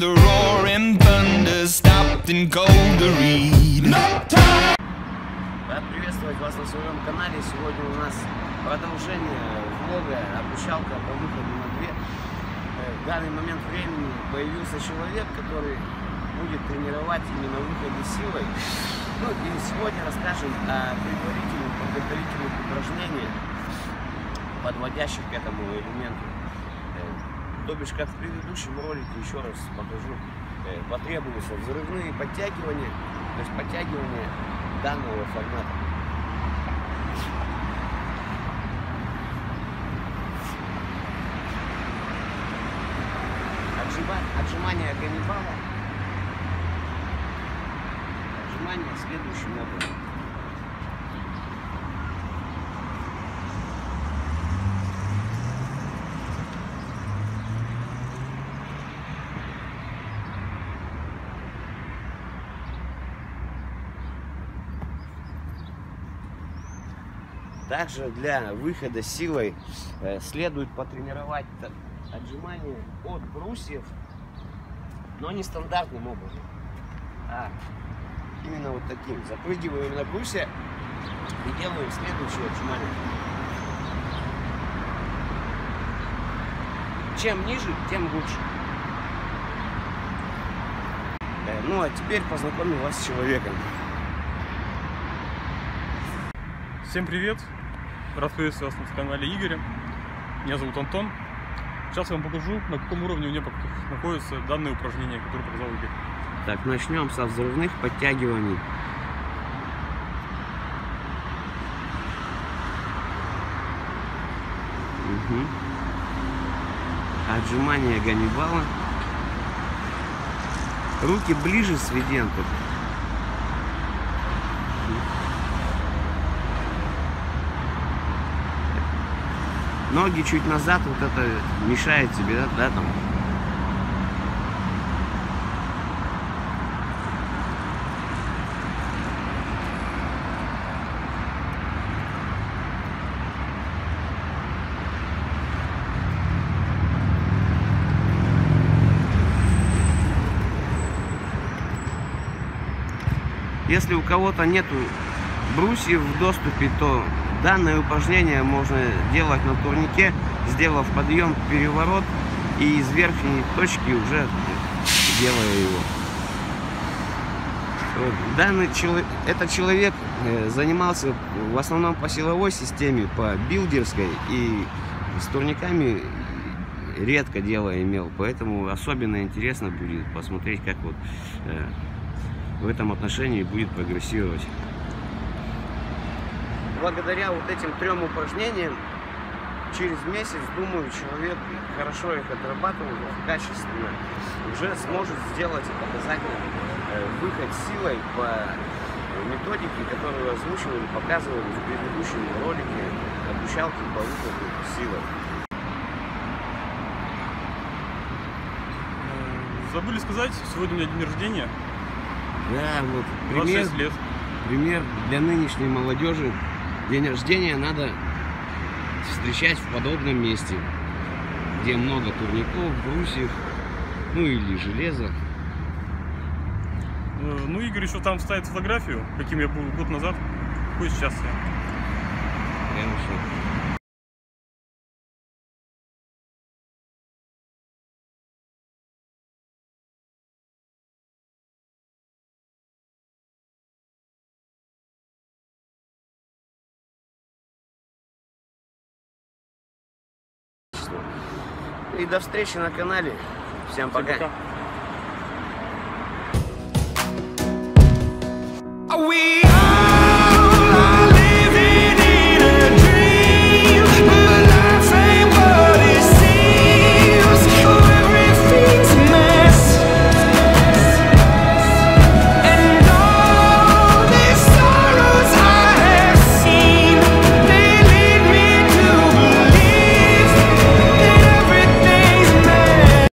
the roaring thunder stopped and cold to read. Рад приветствовать вас на своем канале. Сегодня у нас продолжение влога, обучалка по выходу на дверь. В данный момент времени появился человек, который будет тренировать именно выходы силой. Ну и сегодня расскажем о предварительных, подготовительных упражнениях, подводящих к этому элементу. То бишь, как в предыдущем ролике, еще раз покажу, потребуются взрывные подтягивания, то есть подтягивания данного формата. Отжимание каннибала. Отжимание следующим образом. Также для выхода силой следует потренировать отжимание от брусьев, но не стандартным образом, а именно вот таким. Запрыгиваем на брусья и делаем следующее отжимание. Чем ниже, тем лучше. Ну а теперь познакомлю вас с человеком. Всем привет! Рад приветствовать вас на канале Игоря. Меня зовут Антон. Сейчас я вам покажу, на каком уровне у меня находятся данные упражнения, которые показал Игорь. Так, начнем со взрывных подтягиваний. Отжимание Ганнибала. Руки ближе сведенты. Ноги чуть назад, вот это мешает тебе, да, там? Если у кого-то нету брусьев в доступе, то данное упражнение можно делать на турнике, сделав подъем, переворот, и из верхней точки уже делая его. Этот человек занимался в основном по силовой системе, по билдерской, и с турниками редко дело имел, поэтому особенно интересно будет посмотреть, как вот в этом отношении будет прогрессировать. Благодаря вот этим трем упражнениям через месяц, думаю, человек, хорошо их отрабатывает, качественно, уже сможет сделать показательный выход силой по методике, которую озвучивали, показывали в предыдущем ролике обучалки по выходу силой. Забыли сказать, сегодня у меня день рождения. Да, вот пример, 26 лет. Пример для нынешней молодежи. День рождения надо встречать в подобном месте, где много турников, брусьев, ну или железа. Ну, Игорь еще там ставит фотографию, каким я был год назад, какой сейчас я. Хорошо. И до встречи на канале. Всем пока. Всем пока.